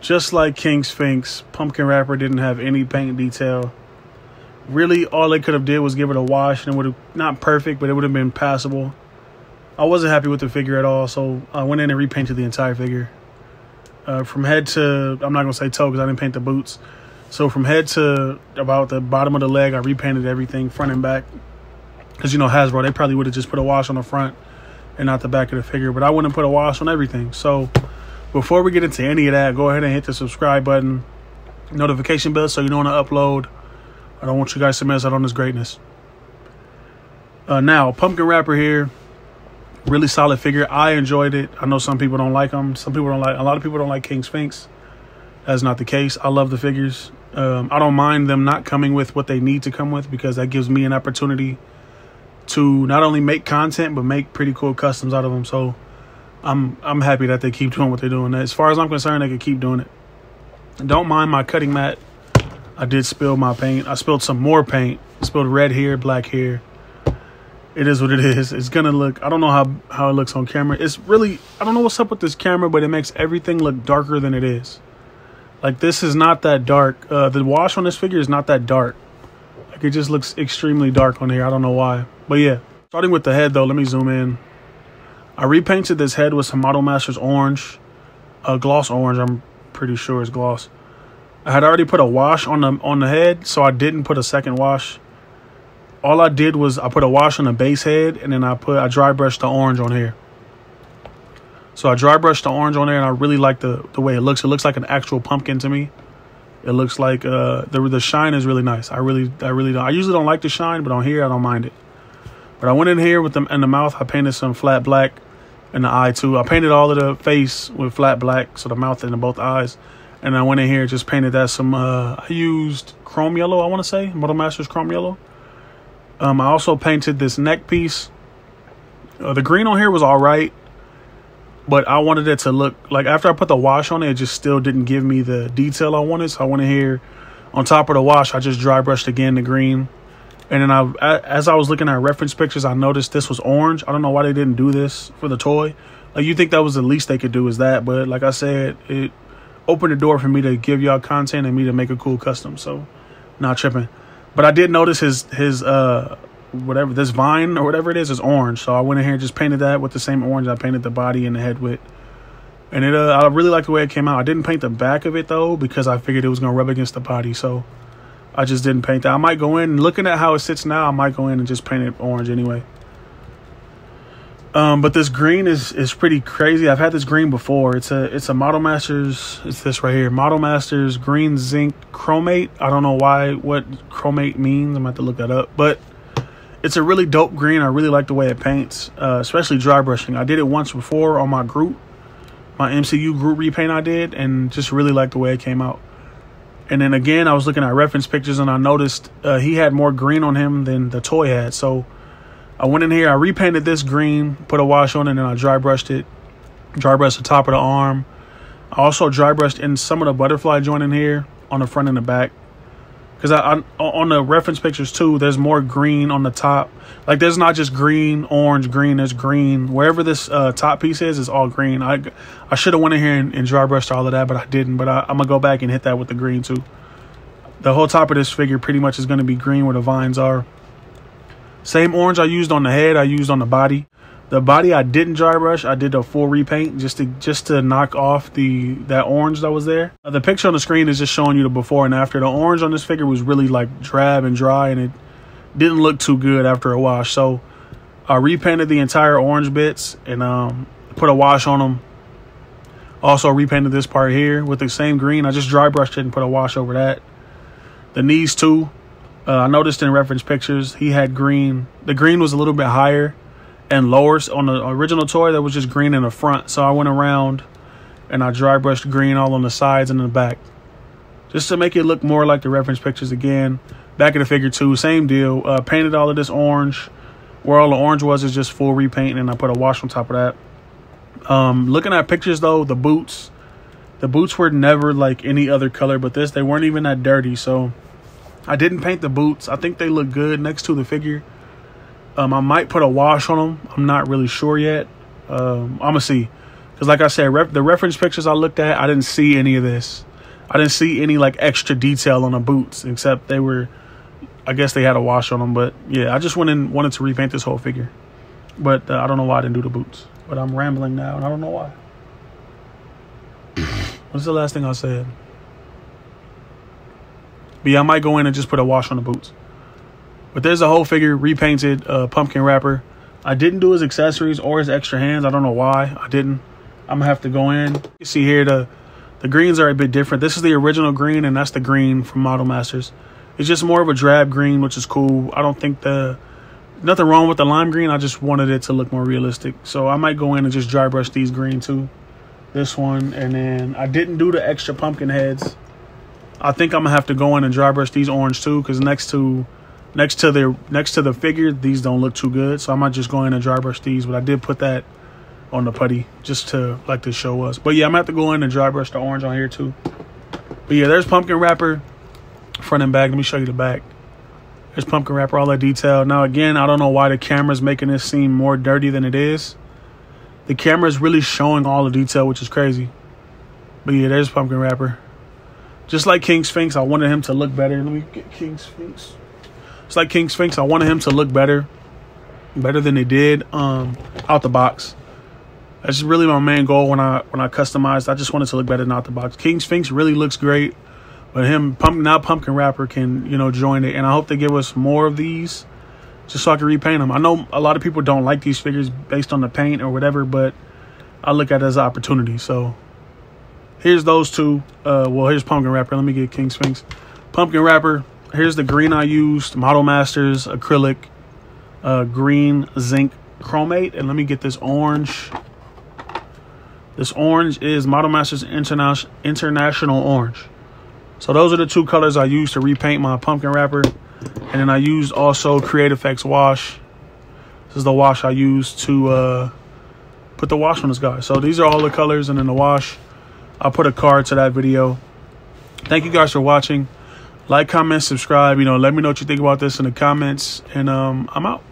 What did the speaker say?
Just like King Sphinx, Pumpkin Rapper didn't have any paint detail. Really, all they could have did was give it a wash, and it would have, not perfect, but it would have been passable. I wasn't happy with the figure at all, so I went in and repainted the entire figure. From head to, I'm not going to say toe because I didn't paint the boots. So from head to about the bottom of the leg, I repainted everything, front and back. Because, you know, Hasbro, they probably would have just put a wash on the front and not the back of the figure. But I wouldn't put a wash on everything. So before we get into any of that, go ahead and hit the subscribe button, notification bell, so you know when I upload. I don't want you guys to miss out on this greatness. Now, Pumpkin Rapper here. Really solid figure. I enjoyed it. I know some people don't like them. Some people don't like, a lot of people don't like King Sphinx. That's not the case. I love the figures. I don't mind them not coming with what they need to come with, because that gives me an opportunity to not only make content, but make pretty cool customs out of them. So I'm happy that they keep doing what they're doing. As far as I'm concerned, they can keep doing it. Don't mind my cutting mat. I did spill my paint. I spilled some more paint. I spilled red here, black here. It is what it is. It's gonna look, I don't know how it looks on camera. It's really, I don't know what's up with this camera, but it makes everything look darker than it is. Like, this is not that dark. The wash on this figure is not that dark. Like, it just looks extremely dark on here. I don't know why. But yeah, starting with the head though, let me zoom in. I repainted this head with some Model Masters Orange, gloss orange. I'm pretty sure it's gloss. I had already put a wash on the head, so I didn't put a second wash. All I did was I put a wash on the base head, and then I dry brushed the orange on here. So I dry brushed the orange on there, and I really like the way it looks. It looks like an actual pumpkin to me. It looks like the shine is really nice. I really don't. I usually don't like the shine, but on here I don't mind it. But I went in here with them in the mouth. I painted some flat black, and the eye too. I painted all of the face with flat black, so the mouth and both eyes. And I went in here and just painted that some. I used chrome yellow. I want to say Model Masters chrome yellow. I also painted this neck piece. The green on here was all right, but I wanted it to look like, after I put the wash on it, it just still didn't give me the detail I wanted. So I went in here on top of the wash. I just dry brushed again the green. And then as I was looking at reference pictures, I noticed this was orange. I don't know why they didn't do this for the toy. Like, you think that was the least they could do is that. But like I said, it opened the door for me to give y'all content and me to make a cool custom. So not tripping. But I did notice his whatever, this vine or whatever it is orange. So I went in here and just painted that with the same orange I painted the body and the head with. And I really like the way it came out. I didn't paint the back of it, though, because I figured it was going to rub against the body. So I just didn't paint that. I might go in, looking at how it sits now, I might go in and just paint it orange anyway. But this green is pretty crazy. I've had this green before. It's a Model Masters. It's this right here, Model Masters Green Zinc Chromate. I don't know what chromate means. I'm gonna have to look that up. But it's a really dope green. I really like the way it paints, especially dry brushing. I did it once before on my group, my MCU group repaint I did, and just really liked the way it came out. And then again, I was looking at reference pictures, and I noticed he had more green on him than the toy had. So I went in here, I repainted this green, put a wash on it, and I dry brushed it. Dry brushed the top of the arm. I also dry brushed in some of the butterfly joint in here on the front and the back. Because I on the reference pictures too, there's more green on the top. Like, there's not just green, orange, green. There's green. Wherever this top piece is, it's all green. I should have went in here and dry brushed all of that, but I didn't. But I'm going to go back and hit that with the green too. The whole top of this figure pretty much is going to be green where the vines are. Same orange I used on the head, I used on the body. The body I didn't dry brush. I did a full repaint just to knock off that orange that was there. The picture on the screen is just showing you the before and after. The orange on this figure was really like drab and dry, and it didn't look too good after a wash. So I repainted the entire orange bits and put a wash on them. Also repainted this part here with the same green. I just dry brushed it and put a wash over that. The knees too. I noticed in reference pictures, he had green. The green was a little bit higher and lower. On the original toy, that was just green in the front. So I went around and I dry brushed green all on the sides and the back, just to make it look more like the reference pictures again. Back of the figure too, same deal. Painted all of this orange. Where all the orange was is just full repaint, and I put a wash on top of that. Looking at pictures though, the boots were never like any other color but this. They weren't even that dirty, so I didn't paint the boots. I think they look good next to the figure. I might put a wash on them. I'm not really sure yet. I'm going to see. Because like I said, the reference pictures I looked at, I didn't see any of this. I didn't see any like extra detail on the boots, except they were, I guess they had a wash on them. But yeah, I just went and wanted to repaint this whole figure. But I don't know why I didn't do the boots. But I'm rambling now, and I don't know why. What's the last thing I said? But yeah, I might go in and just put a wash on the boots. But there's a whole figure repainted, Pumpkin Rapper. I didn't do his accessories or his extra hands. I don't know why I didn't. I'm gonna have to go in. You see here, the greens are a bit different. This is the original green, and that's the green from Model Masters. It's just more of a drab green, which is cool. I don't think nothing wrong with the lime green. I just wanted it to look more realistic. So I might go in and just dry brush these green too. This one, and then I didn't do the extra pumpkin heads. I think I'm gonna have to go in and dry brush these orange too, because next to the figure, these don't look too good. So I might just go in and dry brush these, but I did put that on the putty just to like to show us. But yeah, I'm gonna have to go in and dry brush the orange on here too. But yeah, there's Pumpkin Rapper front and back. Let me show you the back. There's Pumpkin Rapper, all that detail. Now again, I don't know why the camera's making this seem more dirty than it is. The camera is really showing all the detail, which is crazy. But yeah, there's Pumpkin Rapper. Just like King Sphinx, I wanted him to look better. Let me get King Sphinx. It's like King Sphinx, I wanted him to look better than they did out the box. That's really my main goal when I customized. I just wanted to look better than out the box. King Sphinx really looks great, but now Pumpkin Rapper can, you know, join it. And I hope they give us more of these, just so I can repaint them. I know a lot of people don't like these figures based on the paint or whatever, but I look at it as an opportunity. So here's those two. Well, here's Pumpkin Rapper. Let me get King Sphinx. Pumpkin Rapper. Here's the green I used. Model Masters acrylic green zinc chromate. And let me get this orange. This orange is Model Masters International Orange. So those are the two colors I used to repaint my Pumpkin Rapper. And then I used also CreateFX Wash. This is the wash I used to put the wash on this guy. So these are all the colors, and then the wash. I'll put a card to that video. Thank you guys for watching. Like, comment, subscribe. You know, let me know what you think about this in the comments. And I'm out.